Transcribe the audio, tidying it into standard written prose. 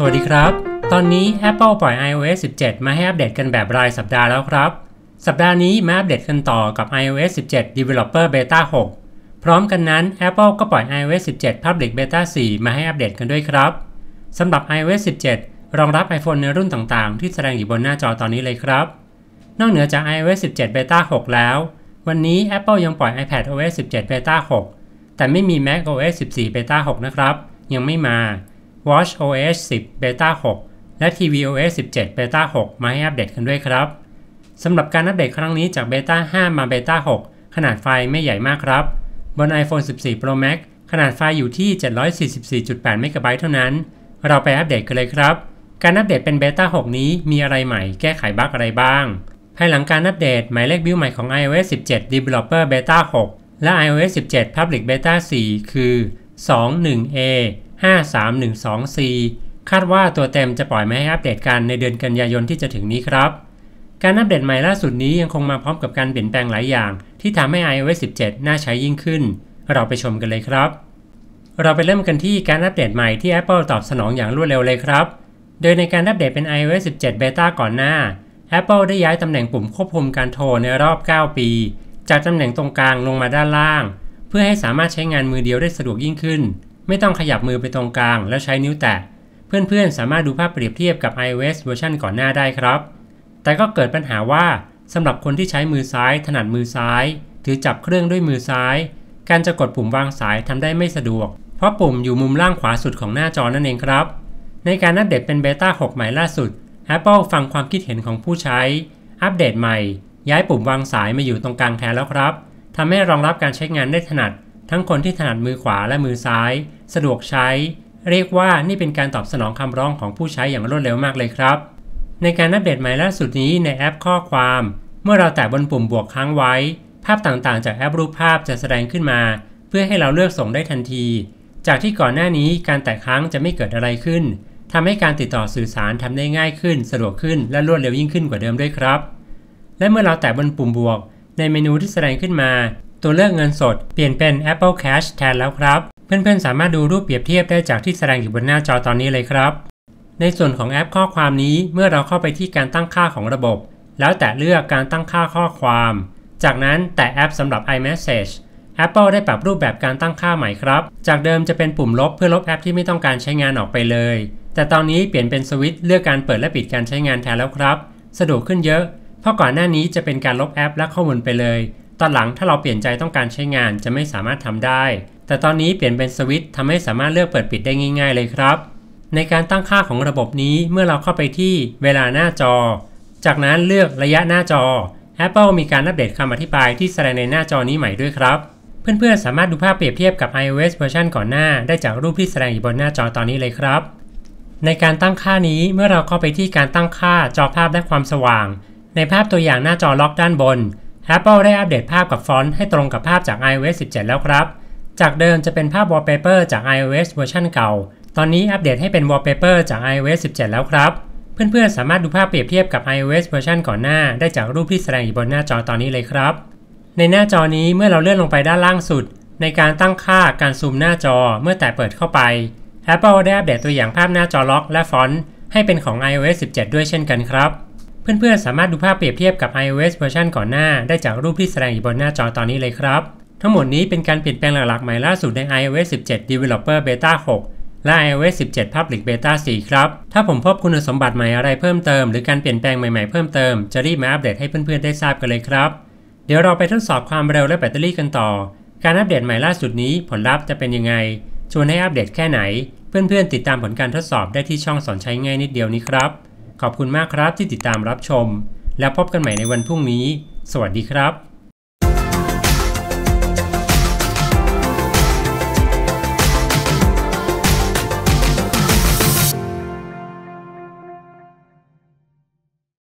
สวัสดีครับตอนนี้ Apple ปล่อย iOS 17 มาให้อัปเดตกันแบบรายสัปดาห์แล้วครับสัปดาห์นี้มาอัปเดตกันต่อกับ iOS 17 Developer Beta 6 พร้อมกันนั้น Apple ก็ปล่อย iOS 17 Public Beta 4 มาให้อัปเดตกันด้วยครับสำหรับ iOS 17 รองรับ iPhone ในรุ่นต่างๆที่แสดงอยู่บนหน้าจอตอนนี้เลยครับนอกเหนือจาก iOS 17 Beta 6 แล้ววันนี้ Apple ยังปล่อย iPadOS 17 Beta 6 แต่ไม่มี Mac OS 14 Beta 6 นะครับยังไม่มา WatchOS 10 Beta 6 และ TVOS 17 Beta 6 มาให้อัปเดตกันด้วยครับสำหรับการอัปเดตครั้งนี้จาก Beta 5 มา Beta 6 ขนาดไฟล์ไม่ใหญ่มากครับบน iPhone 14 Pro Max ขนาดไฟล์อยู่ที่ 744.8 MB เท่านั้นเราไปอัปเดตกันเลยครับการอัปเดตเป็น Beta 6 นี้มีอะไรใหม่แก้ไขบั๊กอะไรบ้างภายหลังการอัปเดตหมายเลขบิลใหม่ของ iOS 17 Developer Beta 6 และ iOS 17 Public Beta 4 คือ 21A 5312C คาดว่าตัวเต็มจะปล่อยมาให้อัปเดตกันในเดือนกันยายนที่จะถึงนี้ครับการอัปเดตใหม่ล่าสุดนี้ยังคงมาพร้อมกับการเปลี่ยนแปลงหลายอย่างที่ทำให้ iOS 17 น่าใช้ยิ่งขึ้นเราไปชมกันเลยครับเราไปเริ่มกันที่การอัปเดตใหม่ที่ Apple ตอบสนองอย่างรวดเร็วเลยครับโดยในการอัปเดตเป็น iOS 17 Beta ก่อนหน้าApple ได้ย้ายตำแหน่งปุ่มควบคุมการโทรในรอบ9 ปีจากตำแหน่งตรงกลางลงมาด้านล่างเพื่อให้สามารถใช้งานมือเดียวได้สะดวกยิ่งขึ้นไม่ต้องขยับมือไปตรงกลางแล้วใช้นิ้วแตะเพื่อนๆสามารถดูภาพเปรียบเทียบกับ iOS เวอร์ชันก่อนหน้าได้ครับแต่ก็เกิดปัญหาว่าสำหรับคนที่ใช้มือซ้ายถนัดมือซ้ายถือจับเครื่องด้วยมือซ้ายการจะกดปุ่มวางสายทำได้ไม่สะดวกเพราะปุ่มอยู่มุมล่างขวาสุดของหน้าจอนั่นเองครับในการอัปเดตเป็นเบต้า 6 ใหม่ล่าสุดApple ฟังความคิดเห็นของผู้ใช้อัปเดตใหม่ย้ายปุ่มวางสายมาอยู่ตรงกลางแทนแล้วครับทำให้รองรับการใช้งานได้ถนัดทั้งคนที่ถนัดมือขวาและมือซ้ายสะดวกใช้เรียกว่านี่เป็นการตอบสนองคำร้องของผู้ใช้อย่างรวดเร็วมากเลยครับในการอัปเดตใหม่ล่าสุดนี้ในแอปข้อความเมื่อเราแตะบนปุ่มบวกค้างไว้ภาพต่างๆจากแอปรูปภาพจะแสดงขึ้นมาเพื่อให้เราเลือกส่งได้ทันทีจากที่ก่อนหน้านี้การแตะค้างจะไม่เกิดอะไรขึ้นทำให้การติดต่อสื่อสารทำได้ง่ายขึ้นสะดวกขึ้นและรวดเร็วยิ่งขึ้นกว่าเดิมด้วยครับและเมื่อเราแตะบนปุ่มบวกในเมนูที่แสดงขึ้นมาตัวเลือกเงินสดเปลี่ยนเป็น Apple Cash แทนแล้วครับเพื่อนๆสามารถดูรูปเปรียบเทียบได้จากที่แสดงอยู่บนหน้าจอตอนนี้เลยครับในส่วนของแอปข้อความนี้เมื่อเราเข้าไปที่การตั้งค่าของระบบแล้วแตะเลือกการตั้งค่าข้อความจากนั้นแตะแอปสำหรับ iMessage Apple ได้ปรับรูปแบบการตั้งค่าใหม่ครับจากเดิมจะเป็นปุ่มลบเพื่อลบแอปที่ไม่ต้องการใช้งานออกไปเลยแต่ตอนนี้เปลี่ยนเป็นสวิตช์เลือกการเปิดและปิดการใช้งานแทนแล้วครับสะดวกขึ้นเยอะเพราะก่อนหน้านี้จะเป็นการลบแอปและข้อมูลไปเลยตอนหลังถ้าเราเปลี่ยนใจต้องการใช้งานจะไม่สามารถทำได้แต่ตอนนี้เปลี่ยนเป็นสวิตช์ทำให้สามารถเลือกเปิดปิดได้ง่ายๆเลยครับในการตั้งค่าของระบบนี้เมื่อเราเข้าไปที่เวลาหน้าจอจากนั้นเลือกระยะหน้าจอ Apple มีการอัปเดตคำอธิบายที่แสดงในหน้าจอนี้ใหม่ด้วยครับเพื่อนๆสามารถดูภาพเปรียบเทียบกับ iOS เวอร์ชันก่อนหน้าได้จากรูปที่แสดงอยู่บนหน้าจอตอนนี้เลยครับในการตั้งค่านี้เมื่อเราเข้าไปที่การตั้งค่าจอภาพและความสว่างในภาพตัวอย่างหน้าจอล็อกด้านบน Apple ได้อัปเดตภาพกับฟอนต์ให้ตรงกับภาพจาก iOS 17 แล้วครับจากเดิมจะเป็นภาพ Wallpaper จาก iOS เวอร์ชันเก่าตอนนี้อัปเดตให้เป็น Wallpaper จาก iOS 17 แล้วครับเพื่อนๆสามารถดูภาพเปรียบเทียบกับ iOS เวอร์ชันก่อนหน้าได้จากรูปที่แสดงอยู่บนหน้าจอตอนนี้เลยครับในหน้าจอนี้เมื่อเราเลื่อนลงไปด้านล่างสุดในการตั้งค่าการซูมหน้าจอเมื่อแตะเปิดเข้าไป Apple ได้อัปเดตตัวอย่างภาพหน้าจอล็อกและฟอนต์ให้เป็นของ iOS 17 ด้วยเช่นกันครับเพื่อนๆสามารถดูภาพเปรียบเทียบกับ iOS เวอร์ชันก่อนหน้าได้จากรูปที่แสดงอยู่บนหน้าจอตอนนี้เลยครับทั้งหมดนี้เป็นการเปลี่ยนแปลงหลักๆใหม่ล่าสุดใน iOS 17 Developer Beta 6 และ iOS 17 Public Beta 4 ครับถ้าผมพบคุณสมบัติใหม่อะไรเพิ่มเติมหรือการเปลี่ยนแปลงใหม่ๆเพิ่มเติมจะรีบมาอัปเดตให้เพื่อนๆได้ทราบกันเลยครับเดี๋ยวเราไปทดสอบความเร็วและแบตเตอรี่กันต่อการอัปเดตใหม่ล่าสุดนี้ผลลัพธ์จะเป็นยังไงชวนให้อัปเดตแค่ไหนเพื่อนๆติดตามผลการทดสอบได้ที่ช่องสอนใช้ง่ายนิดเดียวนี้ครับขอบคุณมากครับที่ติดตามรับชมแล้วพบกันใหม่ในวันพรุ่งนี้สวัสดีครับ